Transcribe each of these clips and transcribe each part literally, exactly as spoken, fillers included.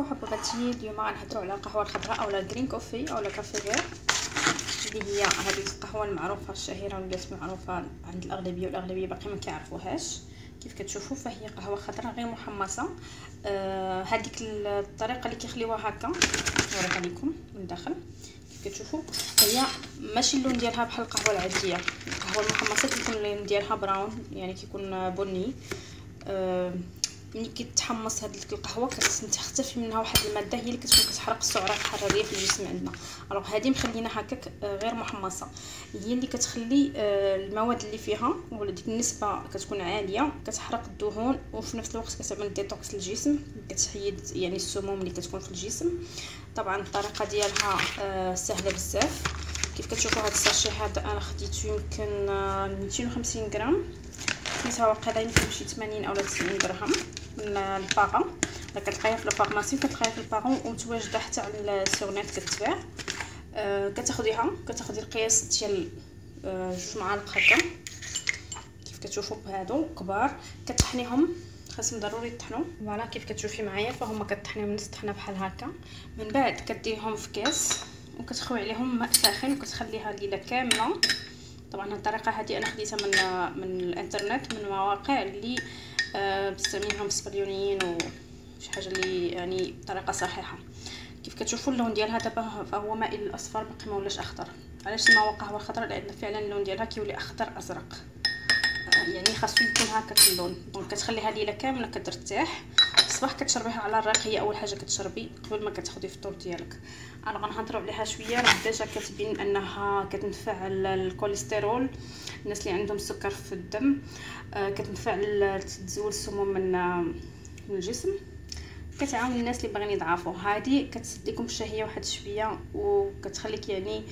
معكم حبة باتيه. اليوم غنهضروا على القهوه الخضراء اولا جرين كوفي اولا كافي فير، اللي هي هذه القهوه المعروفه الشهيره واللي معروفه عند الاغلبيه، والاغلبيه باقي ما كيعرفوهاش. كيف كتشوفوا فهي قهوه خضراء غير محمصه، آه هذيك الطريقه اللي كيخليوها هكا نوريها لكم من الداخل. كيف كتشوفوا هي ماشي اللون ديالها بحال القهوه العاديه، القهوه المحمصه كيكون اللون ديالها براون، يعني كيكون بني. آه ملي كتحمص هذيك القهوه كتختفي منها واحد الماده هي اللي كتكون كتحرق السعرات الحراريه في الجسم عندنا. الوغ هذه مخلينا هكاك غير محمصه، هي اللي كتخلي المواد اللي فيها ولا ديك النسبه كتكون عاليه، كتحرق الدهون وفي نفس الوقت كتعمل ديتوكس للجسم، كتحيد يعني السموم اللي كتكون في الجسم. طبعا الطريقه ديالها سهله بزاف. كيف كتشوفوا هذا الساشي هذا انا خديته يمكن مئتين وخمسين غرام، كيساوي واقيلا يمكن شي ثمانين اولا تسعين درهم من الباغا. كتلقايها في الفارماسي، كتلقايها في الباغون ومتواجده حتى على السيونات كتباع. آه كتاخديها كتاخدي القياس ديال آه جوج معالق هكا كيف كتشوفوا بهادو كبار، كتطحنيهم، خاصهم ضروري تطحنوا. فوالا كيف كتشوفي معايا فهم كتطحنيهم من الطحنه بحال هكا. من بعد كديرهم في كاس وكتخوي عليهم ماء ساخن وكتخليها ليله كامله. طبعا الطريقه هذه انا خديتها من من الانترنت، من مواقع اللي أه بستعملهم السبليونيين وشي حاجه اللي يعني بطريقه صحيحه. كيف كتشوفوا اللون ديالها دابا فهو مائل للاصفر، باقي ما ولاش اخضر. علاش تما القهوه الخضراء؟ لان فعلا اللون ديالها كيولي اخضر ازرق، أه يعني خاصو يكون هكاك اللون. دونك كتخليها ليله كامله كترتاح، الصباح كتشربيها على الراقيه. اول حاجه كتشربي قبل ما كتاخدي الفطور ديالك. انا غنهضروا عليها شويه، راه ديجا كتبين انها كتنفع الكوليسترول، الناس اللي عندهم السكر في الدم، آه كتنفع تزول السموم من آه من الجسم، كتعاون الناس اللي باغيين يضعفوا. هذه كتسد لكم الشهيه واحد شويه وكتخليك يعني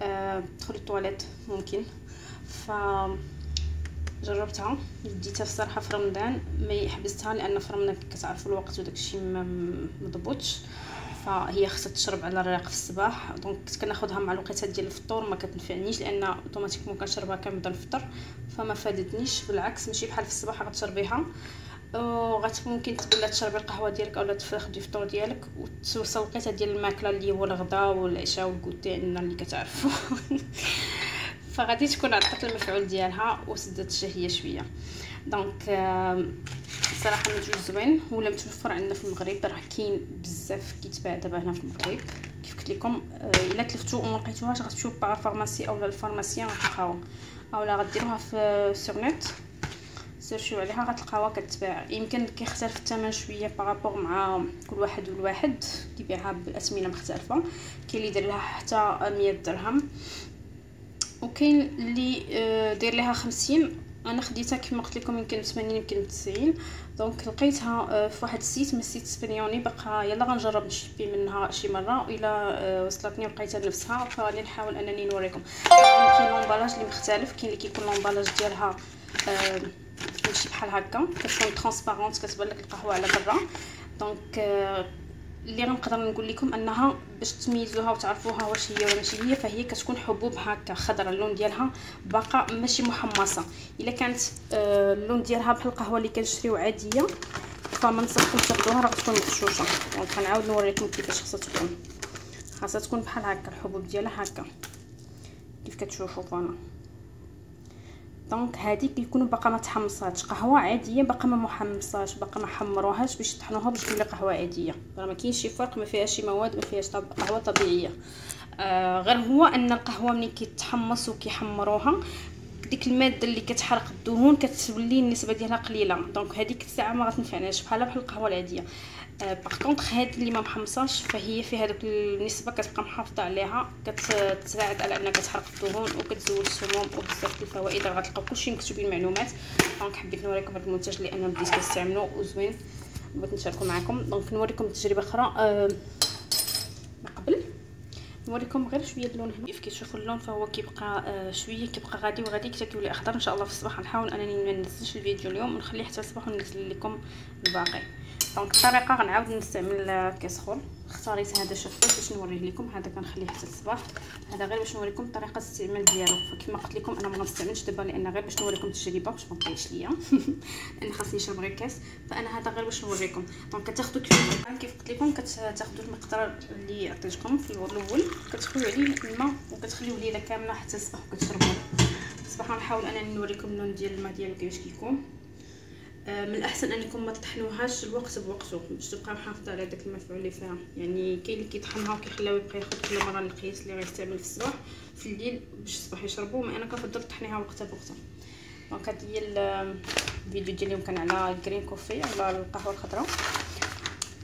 آه تدخلي الطواليت ممكن. ف جربتها ديتها بصراحه في رمضان، ما حبستها لان في رمضان كتعرفوا الوقت وداكشي مضبوطش، فهي خاصها تشرب على الريق في الصباح. دونك كنت كناخذها مع الوقيتات ديال الفطور، ما كتنفعنيش لان اوتوماتيكمون كنشربها كنبدا الفطر، فما فادتنيش. بالعكس ماشي بحال في الصباح غتشربيها وغت ممكن تبدا تشربي القهوه ديالك اولا تاخدي الفطور ديالك وتوصل الوقيته ديال الماكله اللي هو الغداء والعشاء والكوتي اللي كتعرفوا فغادي تكون عطات المفعول ديالها وسدت الشهيه شويه. دونك صراحه منتوج زوين ولا متوفر عندنا في المغرب، راه كاين بزاف كيتباع دابا هنا في المغرب. كيف قلت لكم الا تلفتو وما لقيتوهاش غتمشيو للبار فارماسي اولا الفارماسيان غتلقاوها، اولا غديروها في السيرنيت سيرشيو عليها غتلقاوها كتباع. يمكن كيختلف الثمن شويه بارابور مع كل واحد والواحد كيبيعها باثمنه مختلفه، كاين اللي دار لها حتى مية درهم وكاين اللي داير لها خمسين. انا خديتها كما قلت لكم يمكن ثمانين يمكن تسعين. دونك لقيتها في واحد السيت من السيت الاسبانيوني، باقا يلا غنجرب نشبي منها شي مره، الا وصلتني ولقيتها بنفسها فغادي نحاول انني نوريكم. كاين لونبالاج اللي مختلف، كاين اللي كيكون لونبالاج ديالها ماشي بحال هكا، كتكون ترانسبارونت كتبان لك القهوه على برا. دونك اللي غنقدر نقول لكم انها باش تميزوها وتعرفوها واش هي ولا ماشي هي، فهي كتكون حبوب هكا خضراء، اللون ديالها باقا ماشي محمصه. الا كانت آه اللون ديالها بحال القهوه اللي كنشريو عاديه فما نصحكمش تاخذوها، راه تكون مغشوشه. دونك غنعاود نوريكم كيفاش خاصها تكون، خاصها تكون بحال هكا الحبوب ديالها هكا كيف كتشوفوا فانا. دونك هذه كيكونوا باقا ما تحمصاتش، قهوه عاديه باقا ما محمصاش، باقا ما حمروهاش باش يطحنوها باش تولي قهوه عاديه، راه ما كاينش شي فرق، ما فيهاش شي مواد، ما فيهاش قهوه طبيعيه. آه غير هو ان القهوه ملي كيتحمص وكيحمروها ديك الماده اللي كتحرق الدهون كتولي النسبه ديالها قليله، دونك هذيك الساعه ما غتنفعناش بحال بحال القهوه العاديه. آه باغ كونطخ هذه اللي ما محمصاش فهي فيها هذوك النسبه كتبقى محافظه عليها، كتساعد على انها كتحرق الدهون وكتزول السموم وبزاف الفوائد. راه غتلقاو كلشي مكتوب المعلومات. دونك حبيت نوريكم هذا المنتج اللي انا بديت كنستعملو وزوين، بغيت نشاركو معكم. دونك نوريكم تجربه اخرى آه ما قبل، نوريكم غير شويه اللون هنا. كيف كتشوفوا اللون فهو كيبقى آه شويه كيبقى غادي وغادي حتى كيولي اخضر. ان شاء الله في الصباح نحاول انني ما ننساش الفيديو اليوم ونخليه حتى الصباح وننزل لكم الباقي. دونك الطريقه غنعاود نستعمل كيسخون. اختاريت هذا شفاف باش نوريه لكم، هذا كنخليه حتى الصباح، هذا غير باش نوريكم طريقه الاستعمال ديالو. فكما قلت لكم انا ما غنستعملش دابا لان غير باش نوريكم التجربه باش ما تضيعش ليا لان خاصني نشرب غير كاس، فانا هذا غير باش نوريكم. دونك كتاخذوا كيف كيف قلت لكم كتاخذوا المقدار اللي عطيتكم في الاول، كتخليو عليه الماء وكتخليوه ليله كامله حتى الصباح وكتشربوه الصباح. غنحاول انني نوريكم اللون ديال الماء ديالو كيفاش كيكون. من الاحسن انكم ما تطحنوهاش الوقت بوقته باش تبقى محافظه على داك المفعول اللي فيها. يعني كاين اللي كيطحنها وكيخليوه يبقى ياخذ كل مره القياس اللي غيستعمل في الصباح في الليل باش الصباح يشربوه، ما انا كنفضل تطحنيها وقتها بوقتها. دونك هاد هي الفيديو ديال اليوم، كان على جرين كوفي على القهوه الخضراء.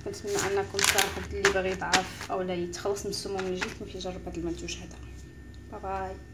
كنتمنى انكم تعرفوا اللي باغي يضعف او لا يتخلص من السموم الجسم يجرب هذا المنتوج هذا. باي باي.